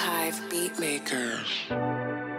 BlueHive Beatmakers.